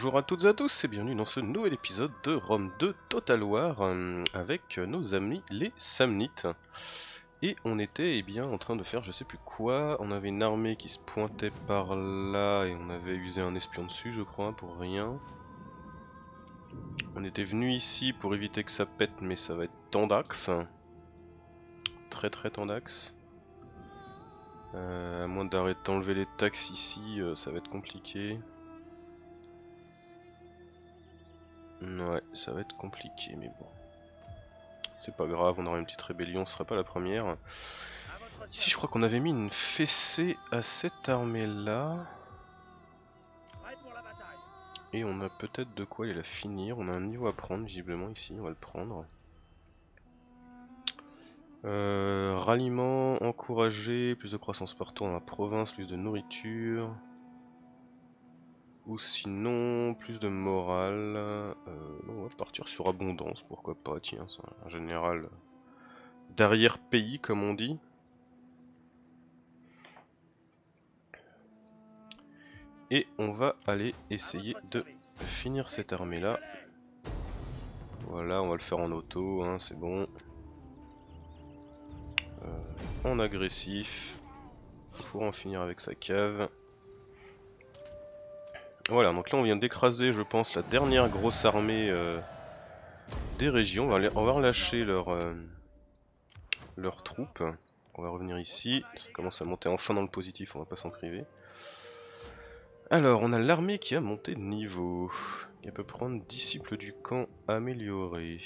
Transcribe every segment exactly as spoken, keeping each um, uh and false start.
Bonjour à toutes et à tous et bienvenue dans ce nouvel épisode de Rome deux Total War euh, avec nos amis les Samnites. Et on était eh bien, en train de faire je sais plus quoi, on avait une armée qui se pointait par là et on avait usé un espion dessus je crois pour rien. On était venu ici pour éviter que ça pète mais ça va être tendax. Très très tendax. Euh, à moins d'arrêter d'enlever les taxes ici, euh, ça va être compliqué. Ouais, ça va être compliqué, mais bon. C'est pas grave, on aura une petite rébellion, ce sera pas la première. Ici, je crois qu'on avait mis une fessée à cette armée-là. Et on a peut-être de quoi aller la finir. On a un niveau à prendre, visiblement, ici, on va le prendre. Euh, ralliement, encourager, plus de croissance partout dans la province, plus de nourriture... Ou sinon, plus de morale, euh, on va partir sur abondance, pourquoi pas, tiens, c'est un général d'arrière-pays comme on dit. Et on va aller essayer de finir cette armée-là. Voilà, on va le faire en auto, hein, c'est bon. Euh, en agressif, pour en finir avec sa cave. Voilà, donc là on vient d'écraser, je pense, la dernière grosse armée euh, des régions. On va, aller, on va relâcher leurs euh, leur troupes. On va revenir ici. Ça commence à monter enfin dans le positif, on va pas s'en priver. Alors, on a l'armée qui a monté de niveau. Elle peut prendre disciple du camp amélioré.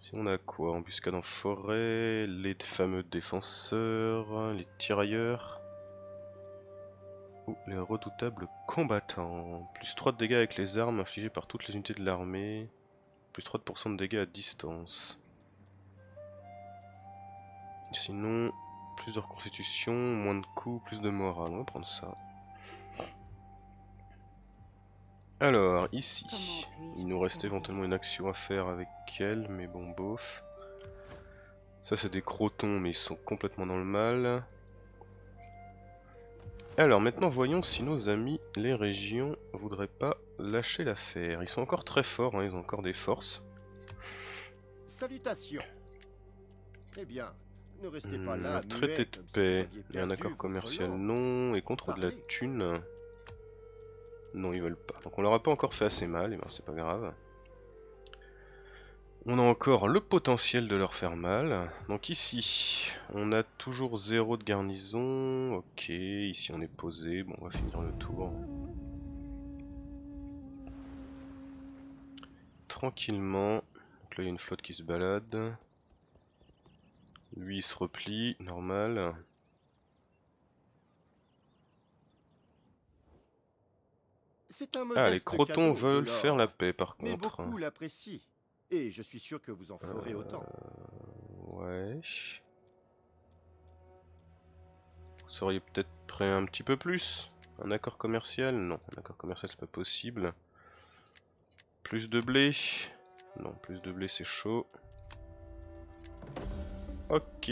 Si on a quoi? Embuscade en forêt, les fameux défenseurs, les tirailleurs. Les redoutables combattants. Plus trois de dégâts avec les armes infligées par toutes les unités de l'armée. Plus trois pour cent de dégâts à distance. Sinon, plus de reconstitution, moins de coups, plus de morale. On va prendre ça. Alors, ici. Il nous reste éventuellement une action à faire avec elle, mais bon, bof. Ça, c'est des crotons, mais ils sont complètement dans le mal. Alors maintenant voyons si nos amis les régions voudraient pas lâcher l'affaire. Ils sont encore très forts, hein, ils ont encore des forces. Salutations. Eh bien, ne restez pas là. Un traité de paix, il y a un accord commercial non, et contrôle de la thune. Non, ils veulent pas. Donc on leur a pas encore fait assez mal, et ben c'est pas grave. On a encore le potentiel de leur faire mal. Donc ici, on a toujours zéro de garnison. Ok, ici on est posé. Bon, on va finir le tour. Tranquillement. Donc là, il y a une flotte qui se balade. Lui, il se replie. Normal. Ah, les crotons veulent faire la paix, par contre. Mais beaucoup l'apprécient. Et je suis sûr que vous en ferez euh, autant. Ouais. Vous seriez peut-être prêt un petit peu plus. Un accord commercial? Non, un accord commercial c'est pas possible. Plus de blé? Non, plus de blé c'est chaud. Ok,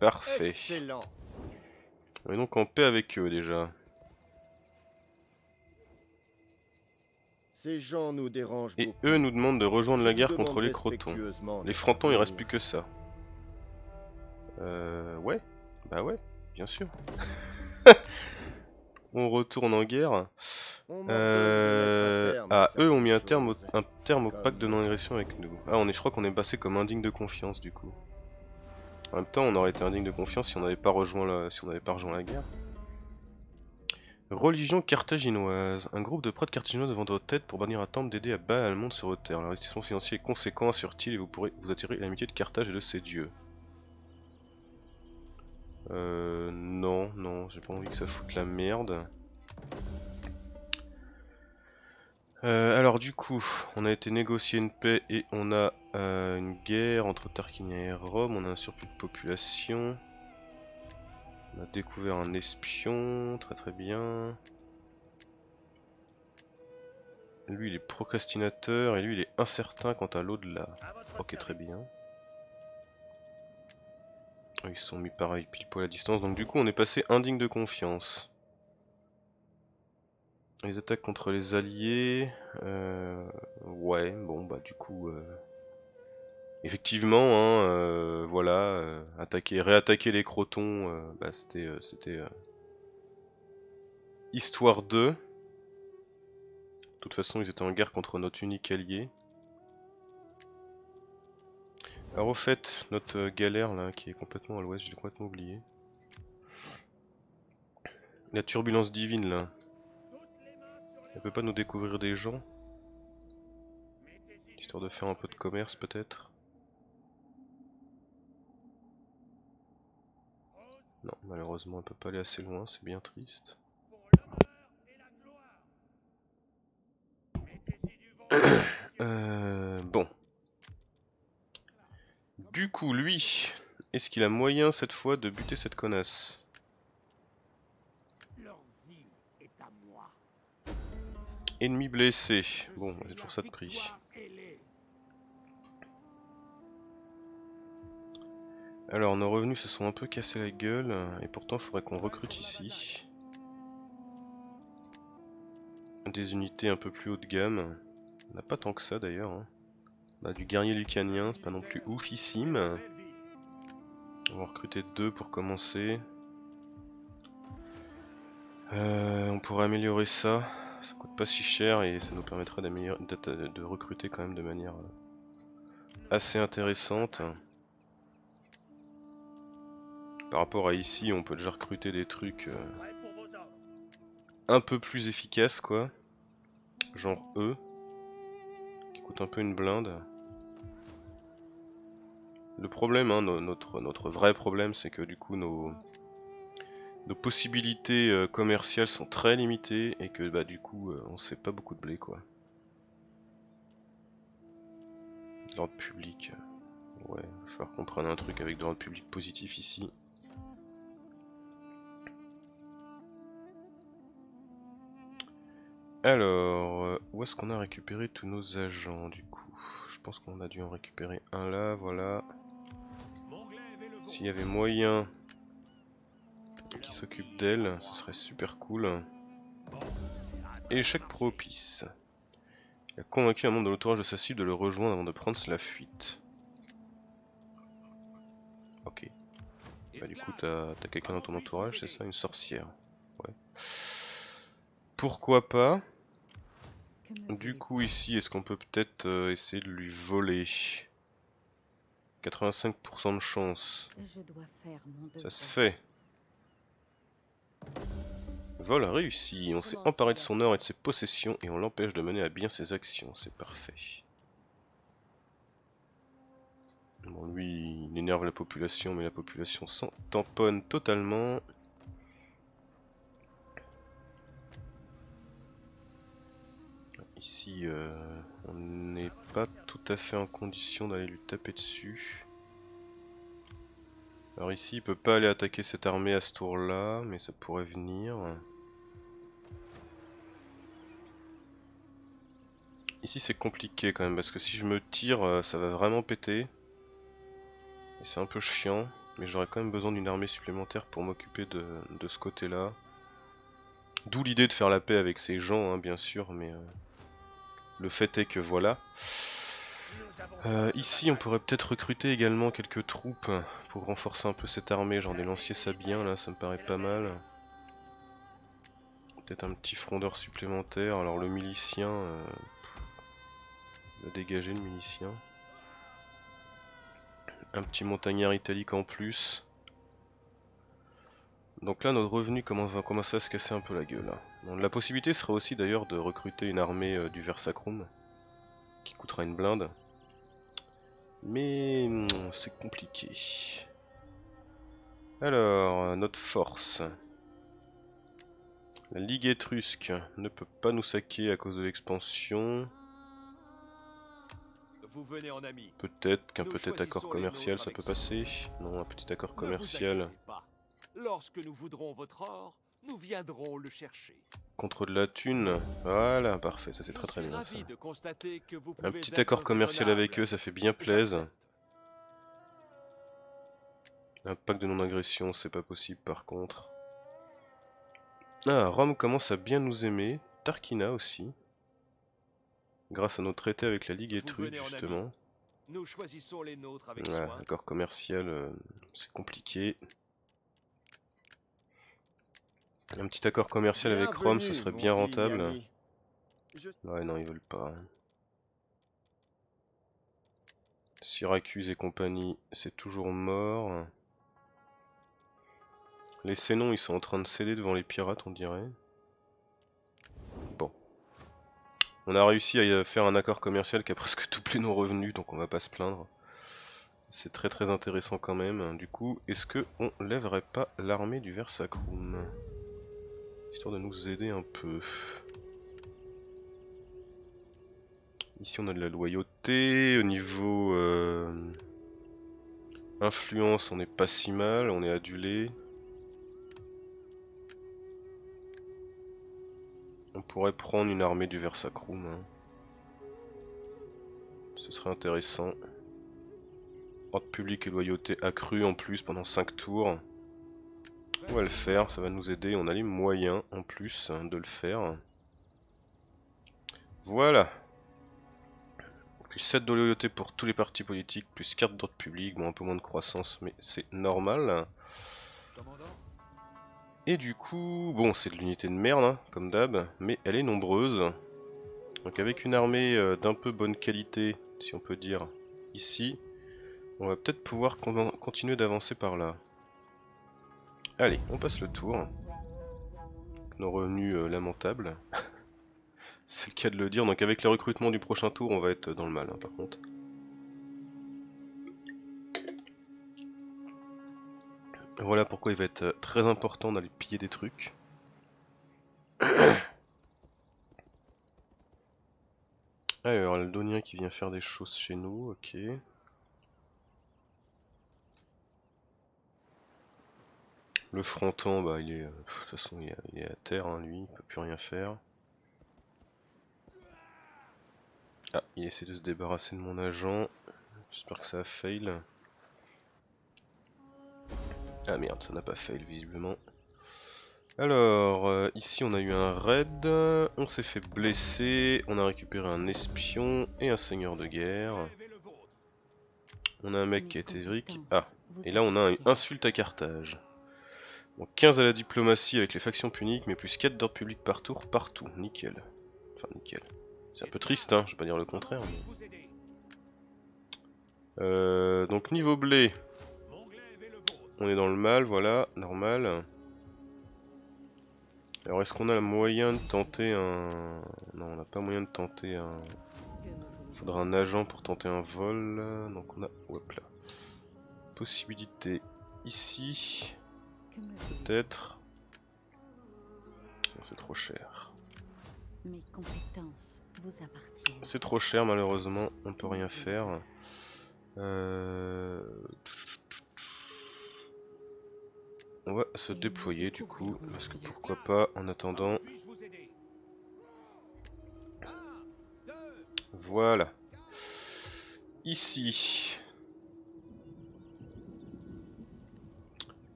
parfait. Excellent. On est donc en paix avec eux déjà. Ces gens nous dérangent et beaucoup. Eux nous demandent de rejoindre Je la guerre contre les crotons. Les frontons, il reste plus que ça. Euh... Ouais. Bah ouais, bien sûr. On retourne en guerre. Euh... Ah, eux ont mis un terme au, un terme au pacte de non-agression avec nous. Ah, on est, je crois qu'on est passé comme indigne de confiance, du coup. En même temps, on aurait été indigne de confiance si on n'avait pas rejoint la... si on n'avait pas rejoint la guerre. Religion carthaginoise. Un groupe de prêtres carthaginois devant votre tête pour bannir un temple dédié à Baal-Hamon sur votre terre. L'investissement financier est conséquent, assure-t-il, et vous pourrez vous attirer l'amitié de Carthage et de ses dieux. Euh... Non, non, j'ai pas envie que ça foute la merde. Euh, alors du coup, on a été négocier une paix et on a euh, une guerre entre Tarquinia et Rome. On a un surplus de population. On a découvert un espion, très très bien. Lui il est procrastinateur et lui il est incertain quant à l'au-delà. Ok, très bien. Ils sont mis pareil pile poil à distance, donc du coup on est passé indigne de confiance. Les attaques contre les alliés... Euh, ouais, bon bah du coup... Euh, effectivement, hein, euh, voilà, euh, attaquer, réattaquer les Crotons, euh, bah, c'était... Euh, c'était euh, histoire deux. De toute façon, ils étaient en guerre contre notre unique allié. Alors au fait, notre galère là, qui est complètement à l'ouest, j'ai complètement oublié. La turbulence divine là. Elle peut pas nous découvrir des gens. Histoire de faire un peu de commerce peut-être. Non, malheureusement elle peut pas aller assez loin, c'est bien triste. euh, bon. Du coup, lui, est-ce qu'il a moyen cette fois de buter cette connasse ? Ennemi blessé. Bon, c'est toujours ça de prix. Alors, nos revenus se sont un peu cassés la gueule, et pourtant, il faudrait qu'on recrute ici. Des unités un peu plus haut de gamme. On n'a pas tant que ça d'ailleurs. Hein. On a du guerrier lucanien, c'est pas non plus oufissime. On va recruter deux pour commencer. Euh, on pourrait améliorer ça. Ça coûte pas si cher et ça nous permettra de, de recruter quand même de manière assez intéressante. Par rapport à ici, on peut déjà recruter des trucs un peu plus efficaces quoi. Genre eux. Qui coûtent un peu une blinde. Le problème, hein, no, notre, notre vrai problème, c'est que du coup nos... Nos possibilités euh, commerciales sont très limitées et que bah du coup euh, on se fait pas beaucoup de blé quoi. L'ordre public. Ouais, il va falloir qu'on prenne un truc avec de l'ordre public positif ici. Alors, euh, où est-ce qu'on a récupéré tous nos agents du coup? Je pense qu'on a dû en récupérer un là, voilà. S'il y avait moyen... qui s'occupe d'elle, ce serait super cool. Et échec propice. Il a convaincu un membre de l'entourage de sa cible de le rejoindre avant de prendre la fuite. Ok. Bah du coup t'as quelqu'un dans ton entourage, c'est ça? Une sorcière. Ouais. Pourquoi pas. Du coup ici, est-ce qu'on peut peut-être euh, essayer de lui voler? Quatre-vingt-cinq pour cent de chance. Ça se fait. Vol réussi, on s'est emparé de son or et de ses possessions et on l'empêche de mener à bien ses actions, c'est parfait. Bon, lui il énerve la population mais la population s'en tamponne totalement. Ici euh, on n'est pas tout à fait en condition d'aller lui taper dessus. Alors ici il peut pas aller attaquer cette armée à ce tour là, mais ça pourrait venir. Ici c'est compliqué quand même, parce que si je me tire ça va vraiment péter. Et c'est un peu chiant, mais j'aurais quand même besoin d'une armée supplémentaire pour m'occuper de, de ce côté là. D'où l'idée de faire la paix avec ces gens hein, bien sûr, mais euh, le fait est que voilà. Euh, ici on pourrait peut-être recruter également quelques troupes pour renforcer un peu cette armée, genre des lanciers sabiens là ça me paraît pas mal. Peut-être un petit frondeur supplémentaire, alors le milicien, euh, le dégager le milicien. Un petit montagnard italique en plus. Donc là notre revenu commence, va commencer à se casser un peu la gueule. Hein. Bon, la possibilité serait aussi d'ailleurs de recruter une armée euh, du Versacrum. Qui coûtera une blinde, mais c'est compliqué. Alors notre force, la Ligue étrusque ne peut pas nous saquer à cause de l'expansion. Peut-être qu'un petit accord commercial ça peut passer. Non, un petit accord commercial. Lorsque nous voudrons votre or, nous viendrons le chercher. Contre de la thune, voilà, parfait, ça c'est très très bien ça. Un petit accord commercial avec eux, ça fait bien plaisir. Un pacte de non-agression, c'est pas possible par contre. Ah, Rome commence à bien nous aimer, Tarquinia aussi. Grâce à nos traités avec la Ligue étrusque, justement. Nous choisissons les nôtres avec soin. Ouais, accord commercial, euh, c'est compliqué. Un petit accord commercial avec Rome, ce serait bien rentable. Ouais, non, ils veulent pas. Syracuse et compagnie, c'est toujours mort. Les Sénons, ils sont en train de céder devant les pirates, on dirait. Bon. On a réussi à faire un accord commercial qui a presque doublé nos revenus, donc on va pas se plaindre. C'est très très intéressant quand même. Du coup, est-ce que on lèverait pas l'armée du Versacrum? Histoire de nous aider un peu. Ici on a de la loyauté, au niveau euh, influence on n'est pas si mal, on est adulé. On pourrait prendre une armée du Versacrum, hein. Ce serait intéressant. Ordre public et loyauté accrue en plus pendant cinq tours. On va le faire, ça va nous aider, on a les moyens en plus hein, de le faire. Voilà. Plus sept de loyauté pour tous les partis politiques, plus quatre d'ordre public, bon un peu moins de croissance mais c'est normal. Et du coup, bon c'est de l'unité de merde hein, comme d'hab, mais elle est nombreuse. Donc avec une armée euh, d'un peu bonne qualité, si on peut dire, ici, on va peut-être pouvoir con continuer d'avancer par là. Allez, on passe le tour. Nos revenus euh, lamentables. C'est le cas de le dire, donc avec le recrutement du prochain tour on va être dans le mal hein, par contre. Voilà pourquoi il va être très important d'aller piller des trucs. Alors l'Aldonien qui vient faire des choses chez nous, ok. Le Frontan, bah il est. De toute façon il est, il est à terre hein, lui, il peut plus rien faire. Ah, il essaie de se débarrasser de mon agent. J'espère que ça a fail. Ah merde, ça n'a pas fail visiblement. Alors, euh, ici on a eu un raid. On s'est fait blesser. On a récupéré un espion et un seigneur de guerre. On a un mec qui a été vric. Ah, et là on a une insulte à Carthage. Bon, quinze à la diplomatie avec les factions puniques, mais plus quatre d'ordre public par tour, partout. Nickel. Enfin, nickel. C'est un peu triste, hein, je vais pas dire le contraire. Mais... Euh, donc niveau blé, on est dans le mal, voilà, normal. Alors est-ce qu'on a moyen de tenter un... Non, on n'a pas moyen de tenter un... Il faudra un agent pour tenter un vol. Donc on a... Hop là. Possibilité ici. Peut-être. C'est trop cher. Mes compétences vous appartiennent. C'est trop cher malheureusement, on peut rien faire. Euh... On va se déployer du coup, parce que pourquoi pas en attendant. Voilà. Ici.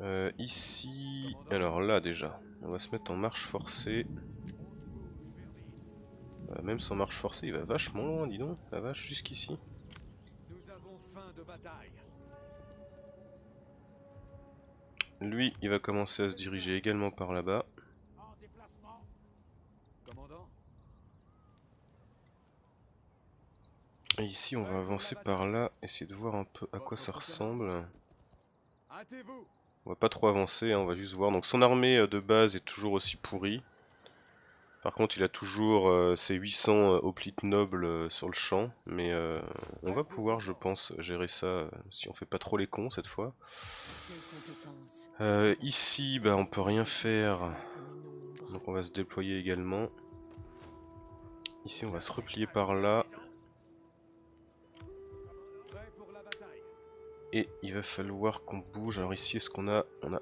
Euh, ici. Alors là déjà, on va se mettre en marche forcée. Même sans marche forcée, il va vachement loin, dis donc. La vache, jusqu'ici. Lui, il va commencer à se diriger également par là-bas. Et ici, on va avancer par là, essayer de voir un peu à quoi ça ressemble. On va pas trop avancer, hein, on va juste voir. Donc son armée de base est toujours aussi pourrie. Par contre il a toujours euh, ses huit cents euh, hoplites nobles euh, sur le champ, mais euh, on va pouvoir je pense gérer ça euh, si on fait pas trop les cons cette fois. Euh, ici bah on peut rien faire, donc on va se déployer également. Ici on va se replier par là. Et il va falloir qu'on bouge, alors ici est-ce qu'on a... on a...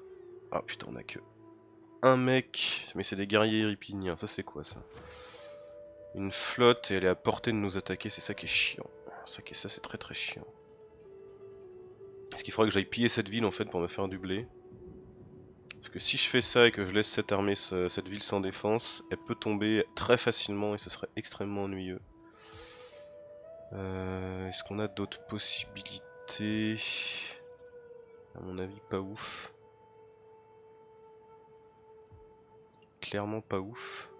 Ah putain on a que... un mec, mais c'est des guerriers irpiniens, ça c'est quoi ça? Une flotte et elle est à portée de nous attaquer, c'est ça qui est chiant. Ça qui est ça, c'est très très chiant. Est-ce qu'il faudrait que j'aille piller cette ville en fait pour me faire du blé? Parce que si je fais ça et que je laisse cette armée, cette ville sans défense, elle peut tomber très facilement et ce serait extrêmement ennuyeux. Euh, Est-ce qu'on a d'autres possibilités? À mon avis, pas ouf. Clairement pas ouf.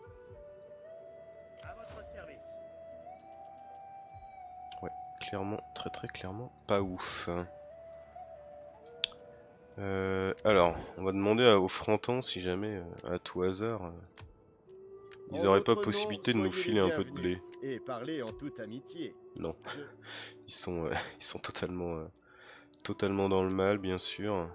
Ouais, clairement, très très clairement pas ouf. Euh, alors, on va demander à, aux Frantans si jamais, à tout hasard, euh, ils n'auraient pas possibilité nom, de nous filer un peu de blé. Et parler en toute amitié. Non, ils sont, euh, ils sont totalement, euh, totalement dans le mal, bien sûr.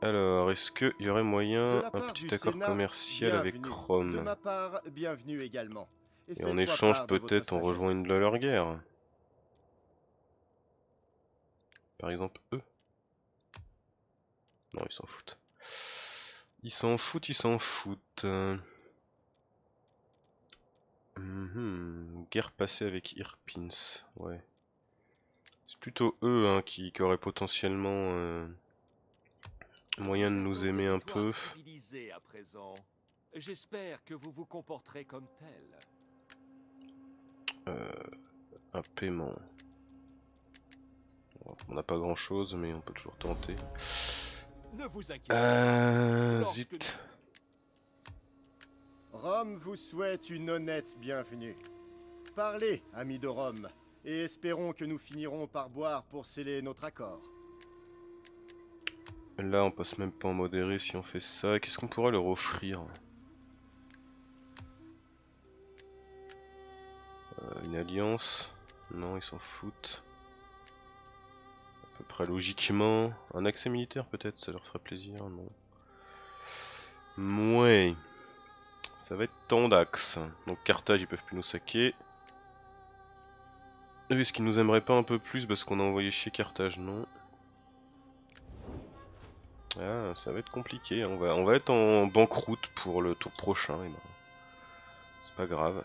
Alors, est-ce qu'il y aurait moyen un petit accord Sénat, commercial avec Rome? De ma part, bienvenue également. Et, Et en échange, peut-être, on rejoint une de leurs guerres. Par exemple, eux. Non, ils s'en foutent. Ils s'en foutent, ils s'en foutent. Euh... Mm-hmm. Guerre passée avec Irpins. Ouais. C'est plutôt eux hein, qui, qui auraient potentiellement euh, moyen de nous aimer un peu. J'espère que vous vous comporterez comme tel. Un paiement. On n'a pas grand chose, mais on peut toujours tenter. Ne vous inquiétez euh, zut. Rome vous souhaite une honnête bienvenue. Parlez, amis de Rome, et espérons que nous finirons par boire pour sceller notre accord. Là, on passe même pas en modéré si on fait ça. Qu'est-ce qu'on pourrait leur offrir? euh, Une alliance? Non, ils s'en foutent. À peu près logiquement. Un accès militaire peut-être, ça leur ferait plaisir, non? Mouais. Ça va être tant d'axes. Donc Carthage, ils peuvent plus nous saquer. Est-ce qu'ils nous aimeraient pas un peu plus parce qu'on a envoyé chez Carthage, non? Ah, ça va être compliqué. On va, on va être en banqueroute pour le tour prochain. Eh ben, c'est pas grave.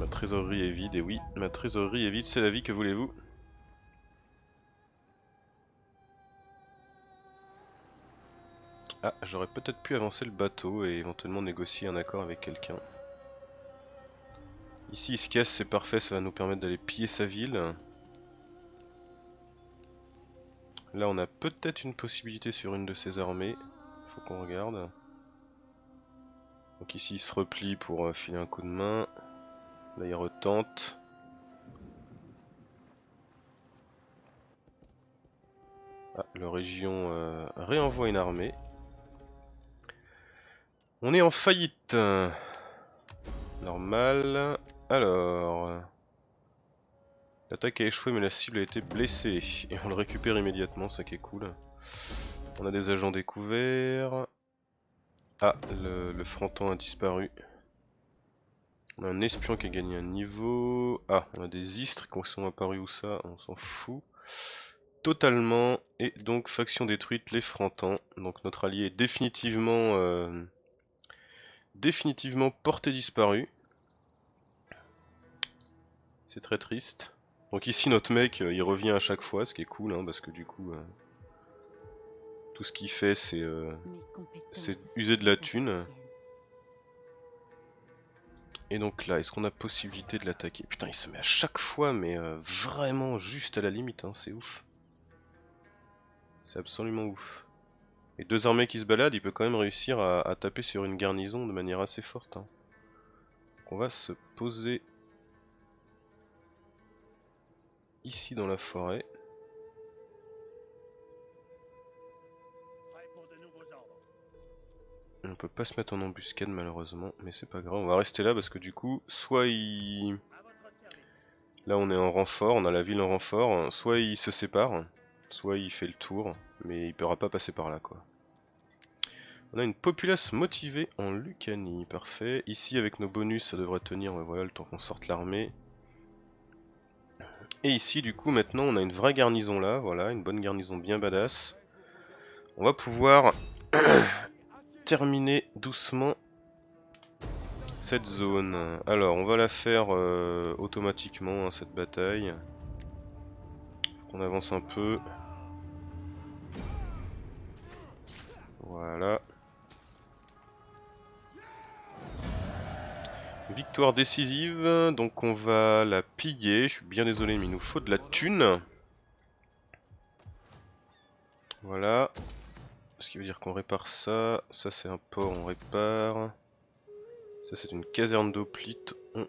Ma trésorerie est vide, et oui, ma trésorerie est vide, c'est la vie, que voulez-vous? Ah, j'aurais peut-être pu avancer le bateau et éventuellement négocier un accord avec quelqu'un. Ici il se casse, c'est parfait, ça va nous permettre d'aller piller sa ville. Là on a peut-être une possibilité sur une de ses armées, faut qu'on regarde. Donc ici il se replie pour filer un coup de main. Là il retente. Ah, le région euh, réenvoie une armée. On est en faillite. Normal. Alors... L'attaque a échoué mais la cible a été blessée. Et on le récupère immédiatement, ça qui est cool. On a des agents découverts. Ah, le, le fronton a disparu. On a un espion qui a gagné un niveau. Ah, on a des istres qui sont apparus ou ça, on s'en fout. Totalement. Et donc, faction détruite, les Frantans. Donc, notre allié est définitivement, euh, définitivement porté disparu. C'est très triste. Donc, ici, notre mec, il revient à chaque fois, ce qui est cool, hein, parce que du coup, euh, tout ce qu'il fait, c'est euh, c'est user de la thune. Et donc là, est-ce qu'on a possibilité de l'attaquer? Putain, il se met à chaque fois, mais euh, vraiment juste à la limite, hein, c'est ouf. C'est absolument ouf. Et deux armées qui se baladent, il peut quand même réussir à, à taper sur une garnison de manière assez forte. Hein. Donc on va se poser ici dans la forêt. On peut pas se mettre en embuscade malheureusement, mais c'est pas grave, on va rester là parce que du coup, soit il... Là on est en renfort, on a la ville en renfort, soit il se sépare, soit il fait le tour, mais il pourra pas passer par là quoi. On a une populace motivée en Lucanie, parfait. Ici avec nos bonus ça devrait tenir, ouais, voilà, le temps qu'on sorte l'armée. Et ici du coup maintenant on a une vraie garnison là, voilà, une bonne garnison bien badass. On va pouvoir... terminer doucement cette zone. Alors on va la faire euh, automatiquement hein, cette bataille. On avance un peu. Voilà. Victoire décisive, donc on va la piller. Je suis bien désolé, mais il nous faut de la thune. Voilà. Ce qui veut dire qu'on répare ça. Ça, c'est un port, on répare. Ça, c'est une caserne d'hoplite. On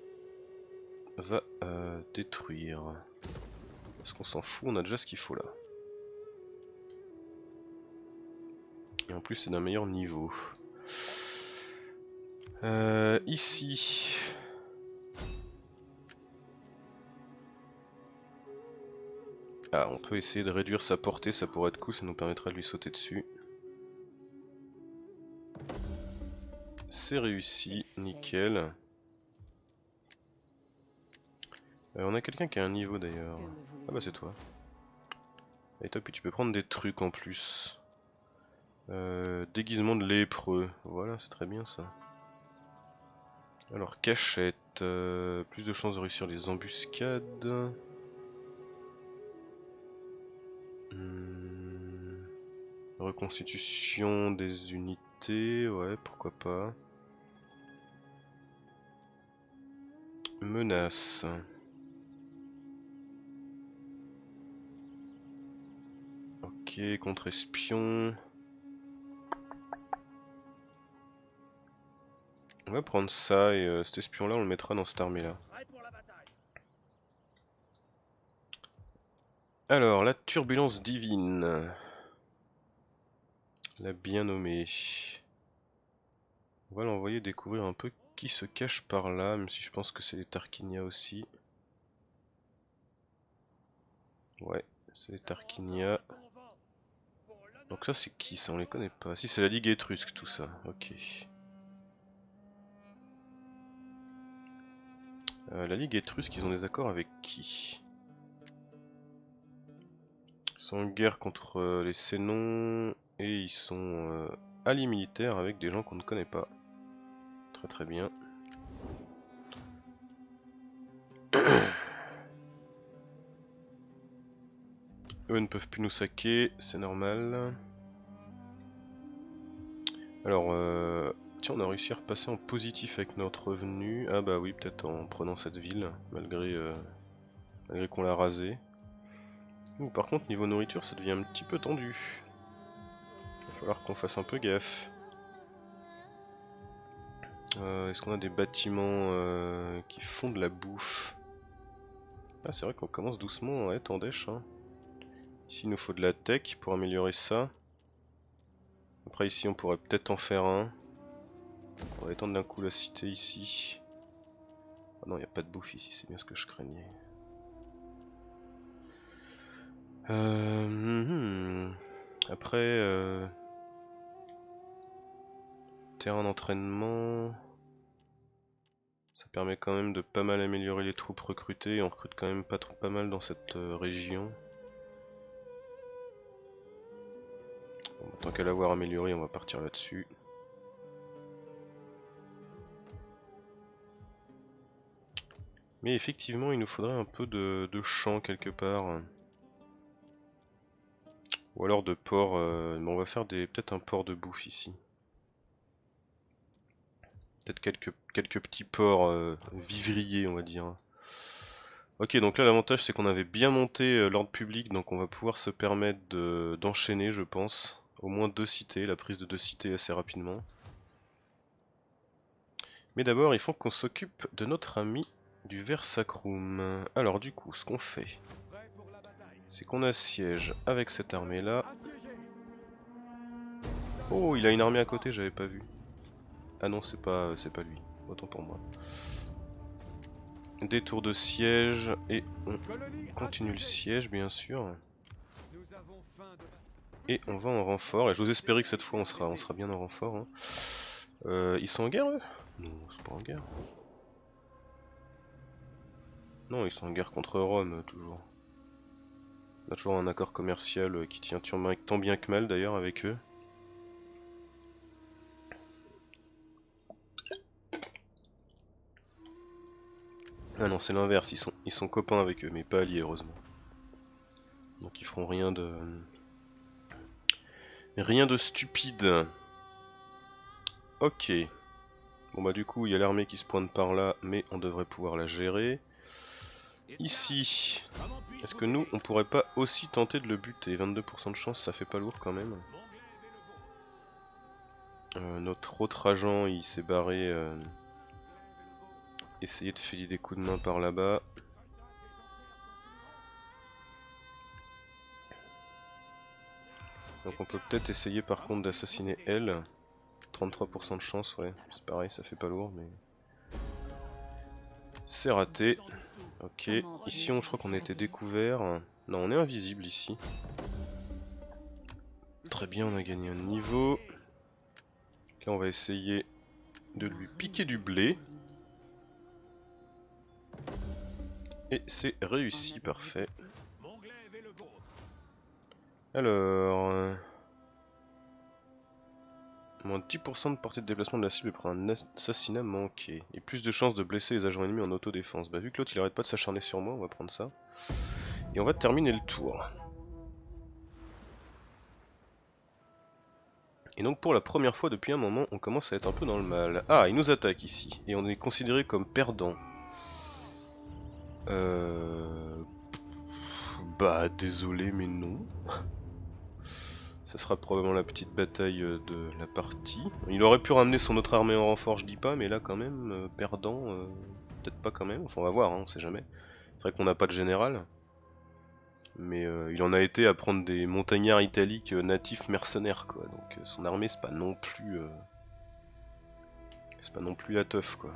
va euh, détruire. Parce qu'on s'en fout, on a déjà ce qu'il faut là. Et en plus, c'est d'un meilleur niveau. Euh, ici. Ah, on peut essayer de réduire sa portée, ça pourrait être cool, ça nous permettra de lui sauter dessus. C'est réussi, nickel. Euh, on a quelqu'un qui a un niveau d'ailleurs. Ah bah c'est toi. Et toi, puis tu peux prendre des trucs en plus. Euh, déguisement de lépreux, voilà, c'est très bien ça. Alors cachette, euh, plus de chances de réussir les embuscades. Hmm. Reconstitution des unités, ouais, pourquoi pas. Menace. Ok, contre-espion. On va prendre ça et euh, cet espion là on le mettra dans cette armée là. Alors la turbulence divine. La bien nommée. On va l'envoyer découvrir un peu qui se cache par là, même si je pense que c'est les Tarquinia aussi. Ouais, c'est les Tarquinia. Donc ça c'est qui ça, on les connaît pas. Si c'est la Ligue étrusque tout ça, ok. Euh, la Ligue étrusque, ils ont des accords avec qui? Ils sont en guerre contre euh, les Sénons et ils sont euh, alliés militaires avec des gens qu'on ne connaît pas. Très très bien. Eux ne peuvent plus nous saquer, c'est normal. Alors... Euh... Tiens, on a réussi à repasser en positif avec notre revenu. Ah bah oui, peut-être en prenant cette ville, malgré, euh, malgré qu'on l'a rasée. Ouh, par contre, niveau nourriture, ça devient un petit peu tendu. Il va falloir qu'on fasse un peu gaffe. Euh, Est-ce qu'on a des bâtiments euh, qui font de la bouffe? Ah, c'est vrai qu'on commence doucement à être en dèche. Hein. Ici, il nous faut de la tech pour améliorer ça. Après, ici, on pourrait peut-être en faire un. On va étendre d'un coup la cité ici. Ah non, il n'y a pas de bouffe ici, c'est bien ce que je craignais. Euh, hmm. Après... Euh, terrain d'entraînement... Ça permet quand même de pas mal améliorer les troupes recrutées. Et on recrute quand même pas trop pas mal dans cette euh, région. Bon, tant qu'à l'avoir amélioré, on va partir là-dessus. Mais effectivement, il nous faudrait un peu de, de champ quelque part. Ou alors de port. Euh, on va faire peut-être un port de bouffe ici. Peut-être quelques, quelques petits ports euh, vivriers, on va dire. Ok, donc là, l'avantage, c'est qu'on avait bien monté euh, l'ordre public. Donc on va pouvoir se permettre d'enchaîner, de, je pense. Au moins deux cités, la prise de deux cités assez rapidement. Mais d'abord, il faut qu'on s'occupe de notre ami. Du Versacrum. Alors du coup, ce qu'on fait, c'est qu'on assiège avec cette armée là. Oh, il a une armée à côté, j'avais pas vu. Ah non, c'est pas, c'est pas lui. Autant pour moi. Des tours de siège et on continue le siège, bien sûr. Et on va en renfort. Et j'ose espérer que cette fois, on sera, on sera bien en renfort. Hein. Euh, ils sont en guerre, eux? Non, ils sont pas en guerre. Non, ils sont en guerre contre Rome, toujours. On a toujours un accord commercial qui tient tant bien que mal, d'ailleurs, avec eux. Ah non, c'est l'inverse, ils sont, ils sont copains avec eux, mais pas alliés, heureusement. Donc ils feront rien de... Rien de stupide. Ok. Bon bah du coup il y a l'armée qui se pointe par là, mais on devrait pouvoir la gérer. Ici, est-ce que nous on pourrait pas aussi tenter de le buter? Vingt-deux pour cent de chance, ça fait pas lourd quand même. Euh, notre autre agent il s'est barré. Euh... Essayer de filer des coups de main par là-bas. Donc on peut peut-être essayer par contre d'assassiner elle. trente-trois pour cent de chance, ouais. C'est pareil, ça fait pas lourd, mais... C'est raté. Ok, ici on, je crois qu'on a été découvert. Non, on est invisible ici. Très bien, on a gagné un niveau. Là on va essayer de lui piquer du blé. Et c'est réussi, parfait. Alors, euh, moins dix pour cent de portée de déplacement de la cible pour un assassinat manqué. Et plus de chances de blesser les agents ennemis en autodéfense. Bah vu que l'autre il arrête pas de s'acharner sur moi, on va prendre ça. Et on va terminer le tour. Et donc pour la première fois depuis un moment, on commence à être un peu dans le mal. Ah, il nous attaque ici. Et on est considéré comme perdant. Euh... Bah désolé mais non. Ça sera probablement la petite bataille de la partie. Il aurait pu ramener son autre armée en renfort, je dis pas, mais là quand même, euh, perdant, euh, peut-être pas quand même, enfin on va voir, hein, on sait jamais. C'est vrai qu'on n'a pas de général, mais euh, il en a été à prendre des montagnards italiques euh, natifs mercenaires quoi, donc euh, son armée c'est pas non plus... Euh... C'est pas non plus la teuf quoi.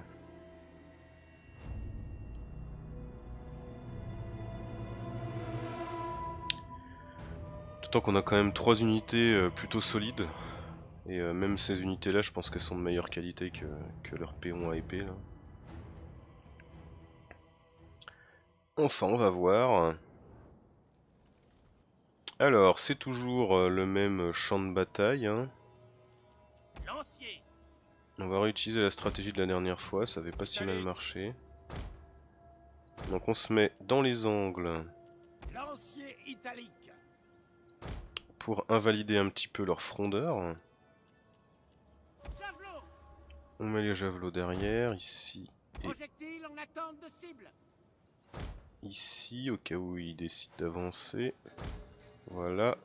Tant qu'on a quand même trois unités plutôt solides, et euh, même ces unités là je pense qu'elles sont de meilleure qualité que, que leur péon à épée là. Enfin on va voir. Alors c'est toujours euh, le même champ de bataille hein. On va réutiliser la stratégie de la dernière fois, ça avait pas si mal marché. Donc on se met dans les angles pour invalider un petit peu leur frondeur. On met les javelots derrière, ici et ici, au cas où ils décident d'avancer. Voilà.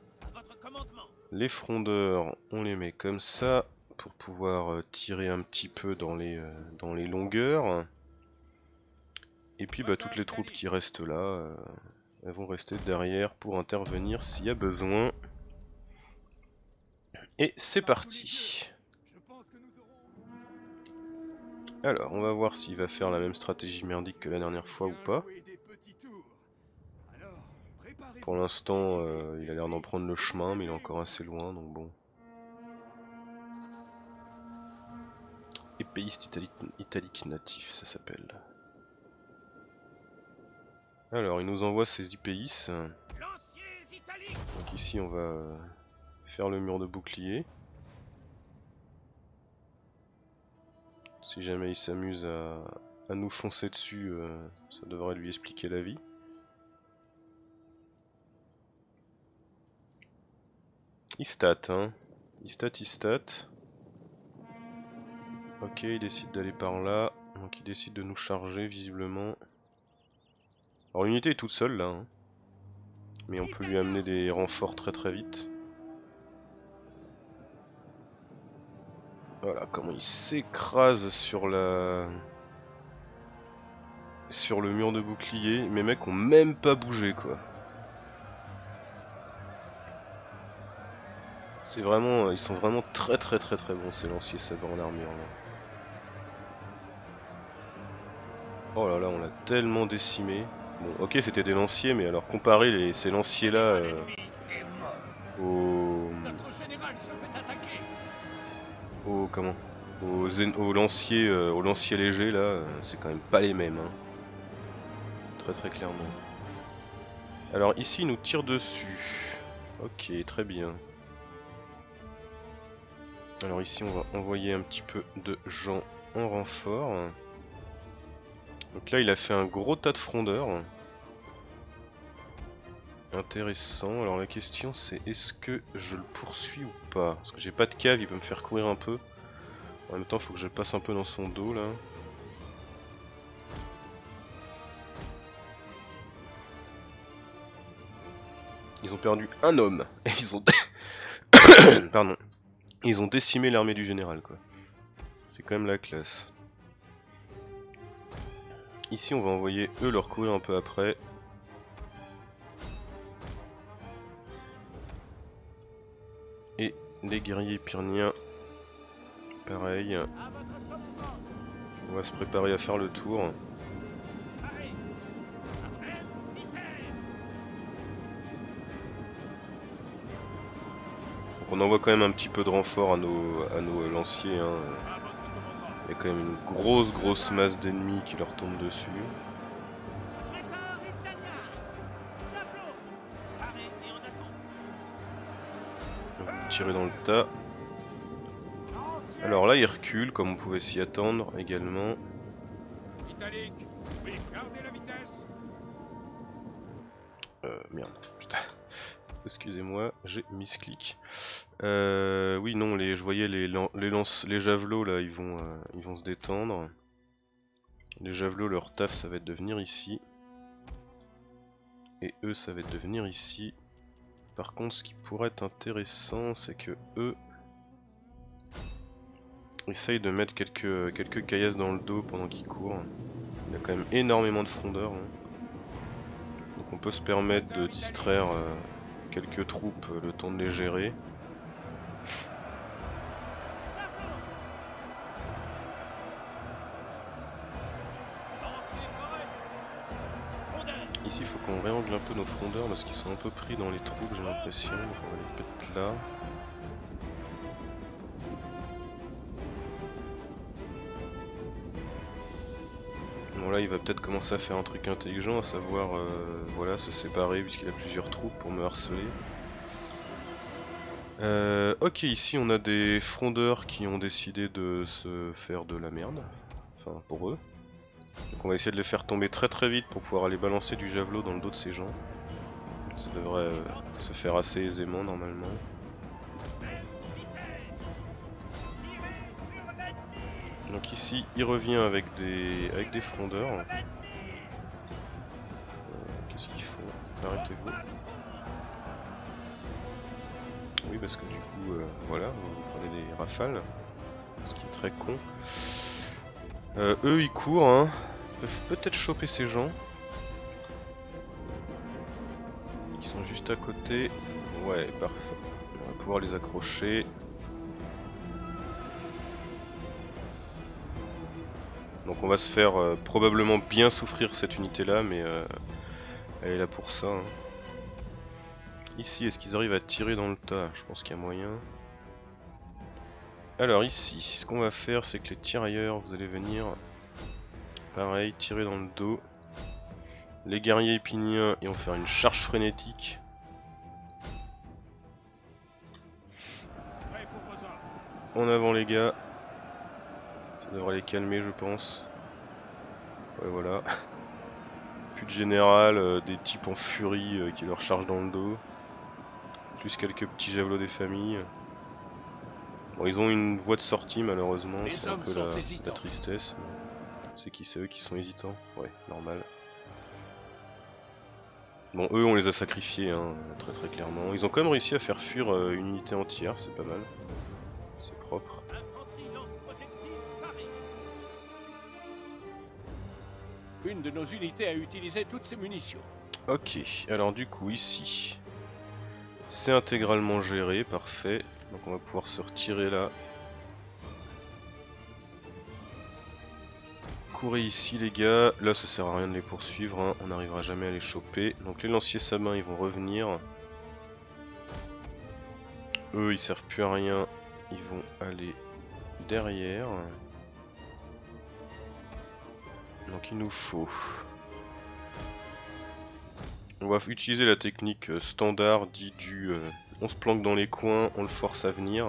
Les frondeurs, on les met comme ça, pour pouvoir tirer un petit peu dans les, dans les longueurs. Et puis bah, toutes les troupes qui restent là, elles vont rester derrière pour intervenir s'il y a besoin. Et c'est parti. Alors, on va voir s'il va faire la même stratégie merdique que la dernière fois ou pas. Pour l'instant, euh, il a l'air d'en prendre le chemin, mais il est encore assez loin, donc bon. Épéiste italique, italique natif, ça s'appelle. Alors, il nous envoie ses épéistes. Donc ici, on va... faire le mur de bouclier. Si jamais il s'amuse à, à nous foncer dessus, euh, ça devrait lui expliquer la vie. Il stat, hein. Il stat, il stat. Ok, il décide d'aller par là. Donc il décide de nous charger, visiblement. Alors l'unité est toute seule, là. Hein. Mais on peut lui amener des renforts très très vite. Voilà comment il s'écrase sur la... sur le mur de bouclier. Mes mecs ont même pas bougé quoi. C'est vraiment... Ils sont vraiment très très très très bons ces lanciers sabres en armure là. Oh là là, on l'a tellement décimé. Bon ok c'était des lanciers, mais alors comparer les... ces lanciers là euh... aux... Aux, comment, aux, aux, lanciers, euh, aux lanciers légers là, euh, c'est quand même pas les mêmes hein. Très très clairement. Alors ici il nous tire dessus. Ok, très bien. Alors ici on va envoyer un petit peu de gens en renfort. Donc là il a fait un gros tas de frondeurs. Intéressant. Alors la question c'est est-ce que je le poursuis ou pas? Parce que j'ai pas de cave, il peut me faire courir un peu. En même temps, il faut que je passe un peu dans son dos là. Ils ont perdu un homme et ils ont pardon, ils ont décimé l'armée du général quoi. C'est quand même la classe. Ici, on va envoyer eux leur courir un peu après. Et les guerriers pyrniens, pareil. On va se préparer à faire le tour. Donc on envoie quand même un petit peu de renfort à nos, à nos lanciers. Hein. Il y a quand même une grosse grosse masse d'ennemis qui leur tombe dessus. Tirer dans le tas. Alors là il recule comme on pouvait s'y attendre également. Euh merde, putain. Excusez-moi, j'ai misclic. Euh, oui non, les, je voyais les, les, lance, les javelots là, ils vont, euh, ils vont se détendre. Les javelots, leur taf ça va être de venir ici. Et eux ça va être de venir ici. Par contre ce qui pourrait être intéressant c'est que eux essayent de mettre quelques, quelques caillasses dans le dos pendant qu'ils courent. Il y a quand même énormément de frondeurs. Hein. Donc on peut se permettre de distraire euh, quelques troupes le temps de les gérer. Ici il faut qu'on réangle un peu nos frondeurs parce qu'ils sont un peu pris dans les trous, j'ai l'impression, donc on va les péter là. Bon là il va peut-être commencer à faire un truc intelligent, à savoir euh, voilà, se séparer puisqu'il a plusieurs troupes pour me harceler. Euh, ok, ici on a des frondeurs qui ont décidé de se faire de la merde, enfin pour eux. Donc on va essayer de les faire tomber très très vite pour pouvoir aller balancer du javelot dans le dos de ces gens. Ça devrait euh, se faire assez aisément normalement. Donc ici il revient avec des avec des frondeurs. Euh, Qu'est-ce qu'il faut? Arrêtez-vous. Oui parce que du coup euh, voilà, vous prenez des rafales. Ce qui est très con. Euh, eux ils courent, hein. Ils peuvent peut-être choper ces gens. Ils sont juste à côté. Ouais, parfait. On va pouvoir les accrocher. Donc on va se faire euh, probablement bien souffrir cette unité là, mais euh, elle est là pour ça. Hein. Ici, est-ce qu'ils arrivent à tirer dans le tas? Je pense qu'il y a moyen. Alors ici, ce qu'on va faire c'est que les tirailleurs, vous allez venir, pareil, tirer dans le dos. Les guerriers épiniens, ils vont faire une charge frénétique. En avant les gars, ça devrait les calmer je pense. Ouais voilà, plus de général, euh, des types en furie euh, qui leur chargent dans le dos. Plus quelques petits javelots des familles. Bon, ils ont une voie de sortie malheureusement, c'est un peu la, la tristesse. C'est qui? C'est eux qui sont hésitants. Ouais, normal. Bon, eux on les a sacrifiés, hein, très très clairement. Ils ont quand même réussi à faire fuir euh, une unité entière, c'est pas mal. C'est propre. Une de nos unités a utilisé toutes ses munitions. Ok, alors du coup ici, c'est intégralement géré, parfait. Donc on va pouvoir se retirer là. Courez ici les gars, là ça sert à rien de les poursuivre, hein. On n'arrivera jamais à les choper. Donc les lanciers sabins ils vont revenir. Eux ils servent plus à rien, ils vont aller derrière. Donc il nous faut... On va utiliser la technique standard dit du... Euh, on se planque dans les coins, on le force à venir.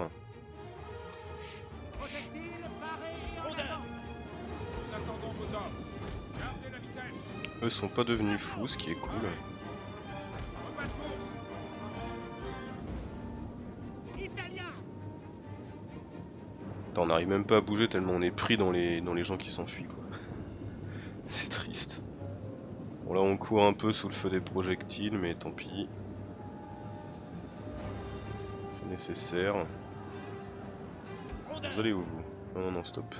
Eux sont pas devenus fous, ce qui est cool. on n'arrive même pas à bouger tellement on est pris dans les, dans les gens qui s'enfuient, quoi. C'est triste. Bon, là on court un peu sous le feu des projectiles, mais tant pis. C'est nécessaire. Vous allez où, vous? Non, non, non, stop.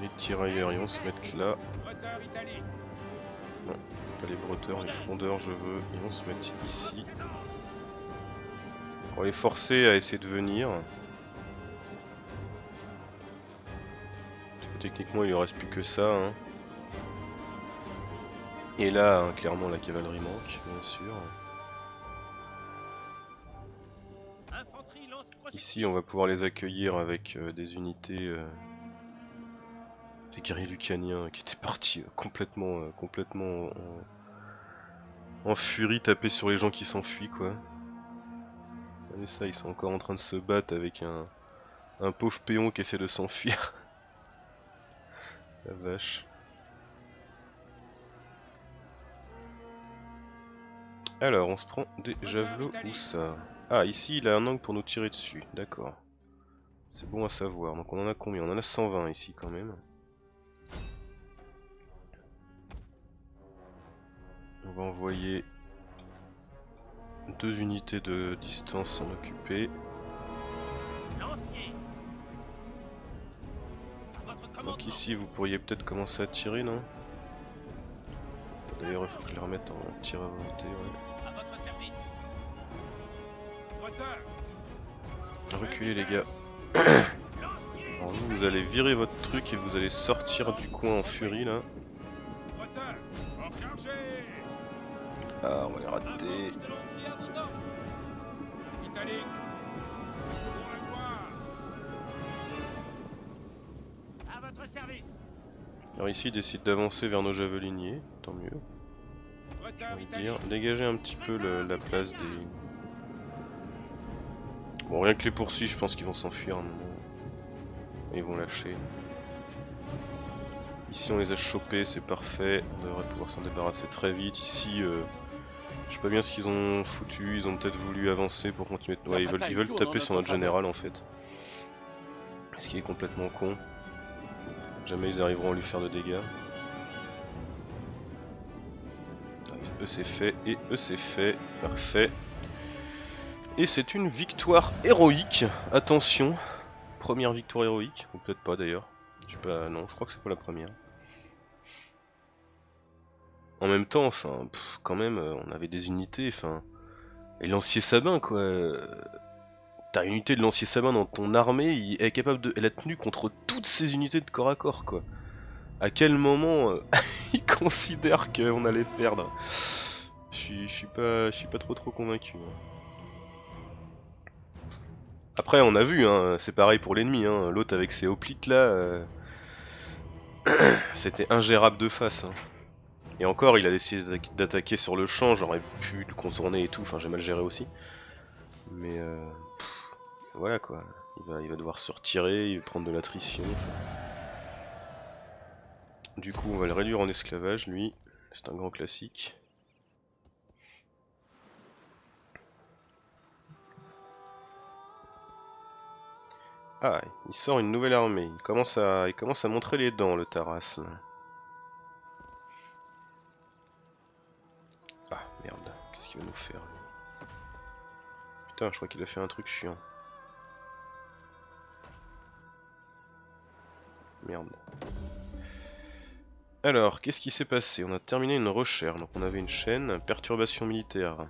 Les tirailleurs, ils vont se mettre là. Non, pas les breteurs, les frondeurs, je veux. Ils vont se mettre ici. On va les forcer à essayer de venir. Parce que techniquement, il ne reste plus que ça. Hein. Et là, hein, clairement, la cavalerie manque, bien sûr. Ici, on va pouvoir les accueillir avec euh, des unités... Euh, des guerriers lucaniens qui étaient partis euh, complètement, euh, complètement en, en furie, taper sur les gens qui s'enfuient, quoi. Regardez ça, ils sont encore en train de se battre avec un, un pauvre péon qui essaie de s'enfuir. La vache. Alors, on se prend des javelots ou ça? Ah, ici il a un angle pour nous tirer dessus, d'accord. C'est bon à savoir. Donc on en a combien? On en a cent vingt ici quand même. On va envoyer deux unités de distance s'en occuper. Donc ici vous pourriez peut-être commencer à tirer, non? D'ailleurs il faut que je les remette en tir à volonté, ouais. Reculez les gars. Alors vous, vous allez virer votre truc et vous allez sortir du coin en furie là. Ah, on va les rater. Alors ici ils décident d'avancer vers nos javeliniers, tant mieux. On va dire, dégagez un petit peu le, la place des... Bon, rien que les poursuites, je pense qu'ils vont s'enfuir à un moment. Ils vont lâcher. Ici on les a chopés, c'est parfait. On devrait pouvoir s'en débarrasser très vite. Ici, euh, je sais pas bien ce qu'ils ont foutu. Ils ont peut-être voulu avancer pour continuer. Ouais, ils veulent, ils veulent taper sur notre général en fait. Ce qui est complètement con. Jamais ils arriveront à lui faire de dégâts. Eux c'est fait, et eux c'est fait. Parfait. Et c'est une victoire héroïque, attention, première victoire héroïque, ou peut-être pas d'ailleurs, je sais pas, non je crois que c'est pas la première. En même temps, enfin, pff, quand même, on avait des unités, enfin, et lancier sabin quoi, t'as une unité de lancier sabin dans ton armée, il est capable de, elle a tenu contre toutes ces unités de corps à corps quoi. À quel moment euh, ils considèrent qu'on allait perdre? Je suis pas, je suis pas trop trop convaincu. Hein. Après on a vu, hein, c'est pareil pour l'ennemi, hein, l'autre avec ses hoplites là, euh... c'était ingérable de face. Hein. Et encore il a décidé d'attaquer sur le champ, j'aurais pu le contourner et tout, enfin j'ai mal géré aussi. Mais euh... Pff, voilà quoi, il va, il va devoir se retirer, il va prendre de l'attrition. Du coup on va le réduire en esclavage lui, c'est un grand classique. Ah, il sort une nouvelle armée, il commence à, il commence à montrer les dents le Taras. Ah merde, qu'est-ce qu'il va nous faire? Putain, je crois qu'il a fait un truc chiant. Merde. Alors, qu'est-ce qui s'est passé? On a terminé une recherche, donc on avait une chaîne, perturbation militaire.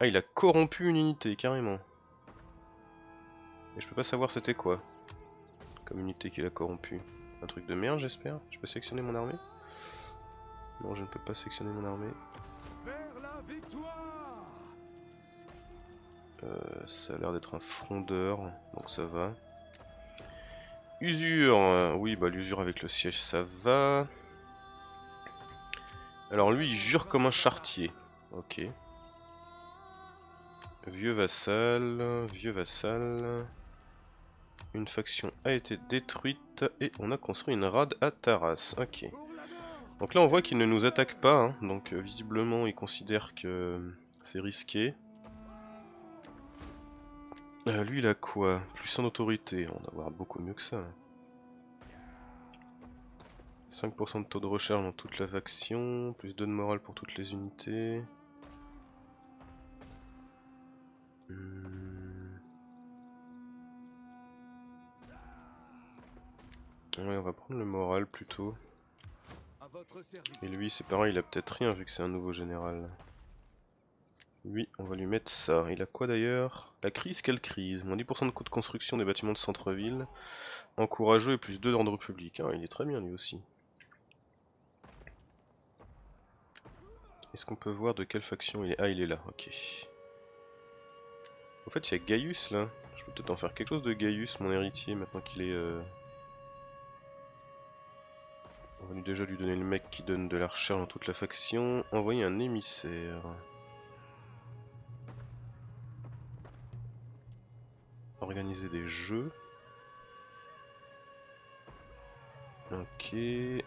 Ah, il a corrompu une unité, carrément. Mais je peux pas savoir c'était quoi comme unité qu'il a corrompu. Un truc de merde j'espère. Je peux sélectionner mon armée? Non je ne peux pas sélectionner mon armée. Euh, ça a l'air d'être un frondeur, donc ça va. Usure, euh, oui bah l'usure avec le siège ça va. Alors lui il jure comme un charretier. Ok. Vieux vassal, vieux vassal. Une faction a été détruite et on a construit une rade à Taras. Ok. Donc là on voit qu'ils ne nous attaquent pas, hein. Donc visiblement ils considèrent que c'est risqué. Euh, lui il a quoi? Plus en autorité, on va avoir beaucoup mieux que ça. Là. cinq pour cent de taux de recharge dans toute la faction, plus deux de morale pour toutes les unités. Hum. Ouais, on va prendre le moral plutôt. Et lui c'est pareil, il a peut-être rien vu que c'est un nouveau général. Lui, on va lui mettre ça. Il a quoi d'ailleurs? La crise, quelle crise? Moins dix pour cent de coût de construction des bâtiments de centre-ville. Encourageux et plus deux d'ordre public. Hein, il est très bien lui aussi. Est-ce qu'on peut voir de quelle faction il est? Ah, il est là, ok. En fait, il y a Gaius là. Je peux peut-être en faire quelque chose de Gaius, mon héritier, maintenant qu'il est... Euh... On va lui déjà lui donner le mec qui donne de la recherche dans toute la faction. Envoyer un émissaire. Organiser des jeux. Ok,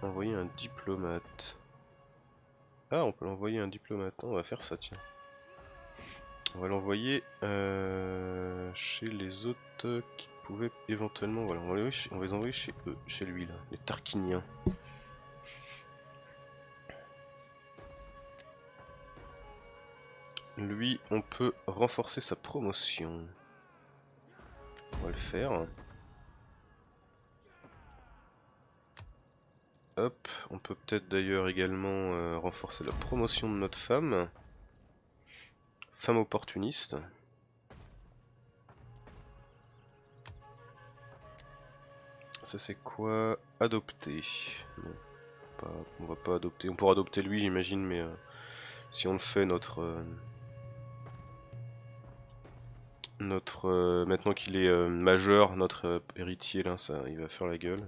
envoyer un diplomate. Ah, on peut l'envoyer un diplomate. On va faire ça, tiens. On va l'envoyer euh, chez les autres qui pouvaient éventuellement... Voilà, on va, les, on va les envoyer chez eux, chez lui, là, les Tarquiniens. Lui, on peut renforcer sa promotion. On va le faire. Hop, on peut peut-être d'ailleurs également euh, renforcer la promotion de notre femme. Femme opportuniste. Ça c'est quoi? Adopter. Non, pas, on va pas adopter. On pourra adopter lui j'imagine, mais euh, si on le fait notre... Euh, Notre euh, maintenant qu'il est euh, majeur, notre euh, héritier là, ça, il va faire la gueule.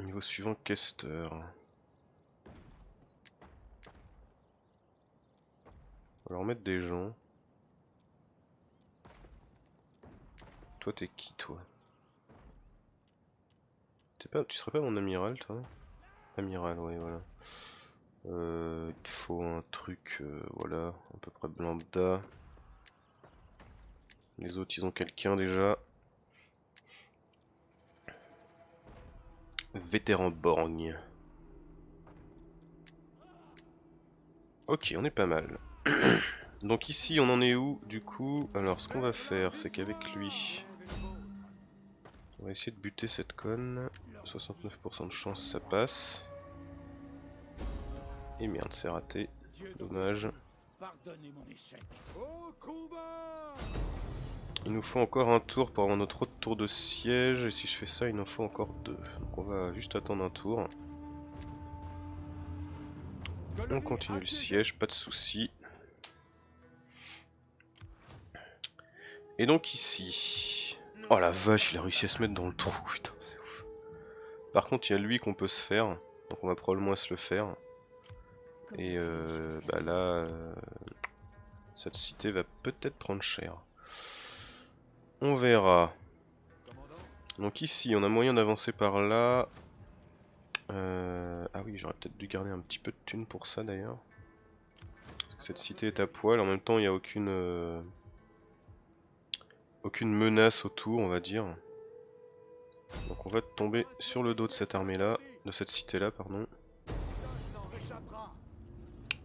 Niveau suivant, casteur. On va leur mettre des gens. Toi, t'es qui toi? T'es pas, tu serais pas mon amiral toi? Amiral, ouais, voilà. Euh, il faut un truc, euh, voilà, à peu près lambda. Les autres, ils ont quelqu'un déjà. Vétéran borgne. Ok, on est pas mal. Donc ici, on en est où, du coup? Alors, ce qu'on va faire, c'est qu'avec lui... On va essayer de buter cette conne. soixante-neuf pour cent de chance, ça passe. Et merde, c'est raté. Dommage. Il nous faut encore un tour pour avoir notre autre tour de siège. Et si je fais ça, il nous faut encore deux. Donc on va juste attendre un tour. On continue le siège, pas de soucis. Et donc ici... Oh la vache, il a réussi à se mettre dans le trou. Putain, c'est ouf. Par contre, il y a lui qu'on peut se faire. Donc on va probablement se le faire. Et euh, bah là, euh, cette cité va peut-être prendre cher. On verra. Donc ici, on a moyen d'avancer par là. Euh, ah oui, j'aurais peut-être dû garder un petit peu de thunes pour ça d'ailleurs. Parce que cette cité est à poil. En même temps, il n'y a aucune, euh, aucune menace autour, on va dire. Donc on va tomber sur le dos de cette armée-là, de cette cité-là, pardon.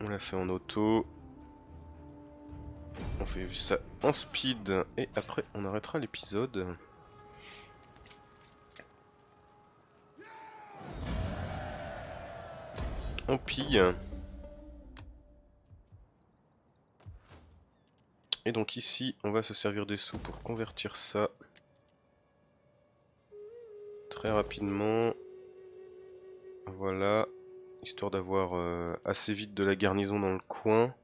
On l'a fait en auto. On fait ça en speed. Et après on arrêtera l'épisode. On pille. Et donc ici on va se servir des sous pour convertir ça. Très rapidement. Voilà. Histoire d'avoir euh, assez vite de la garnison dans le coin.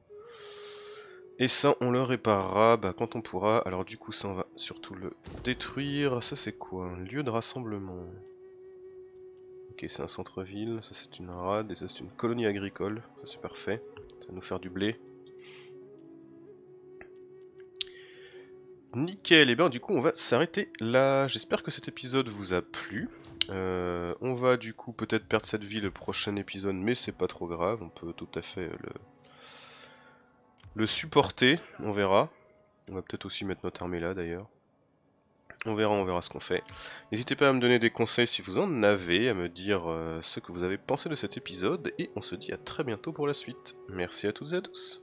Et ça on le réparera bah, quand on pourra. Alors du coup ça on va surtout le détruire. Ça c'est quoi? Un lieu de rassemblement. Ok, c'est un centre-ville, ça c'est une rade et ça c'est une colonie agricole. Ça c'est parfait, ça va nous faire du blé. Nickel, et bien du coup on va s'arrêter là. J'espère que cet épisode vous a plu. Euh, on va du coup peut-être perdre cette vie le prochain épisode, mais c'est pas trop grave, on peut tout à fait le, le supporter, on verra. On va peut-être aussi mettre notre armée là d'ailleurs. On verra, on verra ce qu'on fait. N'hésitez pas à me donner des conseils si vous en avez, à me dire euh, ce que vous avez pensé de cet épisode, et on se dit à très bientôt pour la suite. Merci à toutes et à tous.